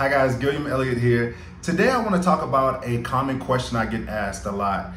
Hi guys, Gilliam Elliott here. Today I want to talk about a common question I get asked a lot.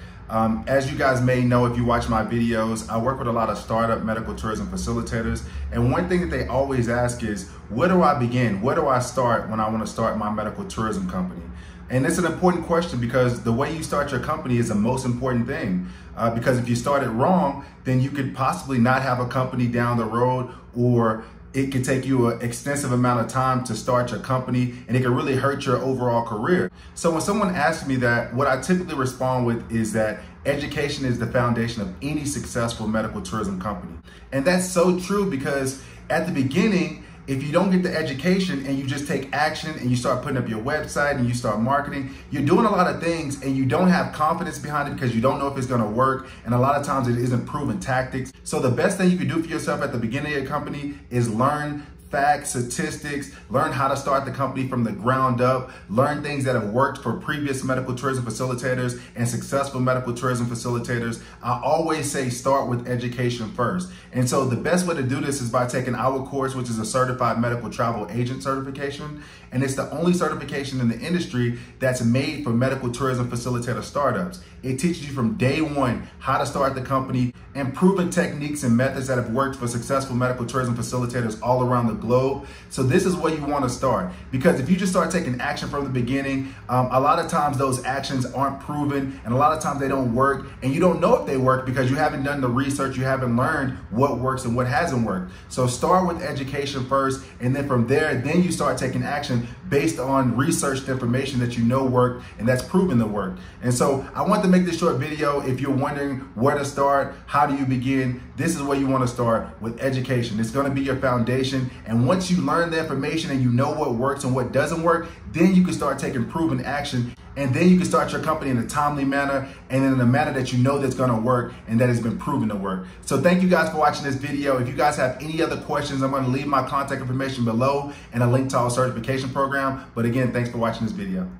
As you guys may know if you watch my videos, I work with a lot of startup medical tourism facilitators, and one thing that they always ask is, where do I begin? Where do I start when I want to start my medical tourism company? And it's an important question because the way you start your company is the most important thing. Because if you start it wrong, then you could possibly not have a company down the road, or it could take you an extensive amount of time to start your company, and it can really hurt your overall career. So when someone asks me that, what I typically respond with is that education is the foundation of any successful medical tourism company. And that's so true, because at the beginning, if you don't get the education and you just take action and you start putting up your website and you start marketing, you're doing a lot of things and you don't have confidence behind it because you don't know if it's gonna work, and a lot of times it isn't proven tactics. So the best thing you can do for yourself at the beginning of your company is learn facts, statistics, learn how to start the company from the ground up, learn things that have worked for previous medical tourism facilitators and successful medical tourism facilitators. I always say start with education first. And so the best way to do this is by taking our course, which is a certified medical travel agent certification. And it's the only certification in the industry that's made for medical tourism facilitator startups. It teaches you from day one how to start the company and proven techniques and methods that have worked for successful medical tourism facilitators all around the globe. So this is where you want to start, because if you just start taking action from the beginning, a lot of times those actions aren't proven, and a lot of times they don't work, and you don't know if they work because you haven't done the research, you haven't learned what works and what hasn't worked. So start with education first, and then from there, then you start taking action based on researched information that you know worked and that's proven to work. And so I want to make this short video. If you're wondering where to start, how do you begin, this is where you want to start, with education. It's going to be your foundation. And once you learn the information and you know what works and what doesn't work, then you can start taking proven action. And then you can start your company in a timely manner and in a manner that you know that's gonna work and that has been proven to work. So thank you guys for watching this video. If you guys have any other questions, I'm gonna leave my contact information below and a link to our certification program. But again, thanks for watching this video.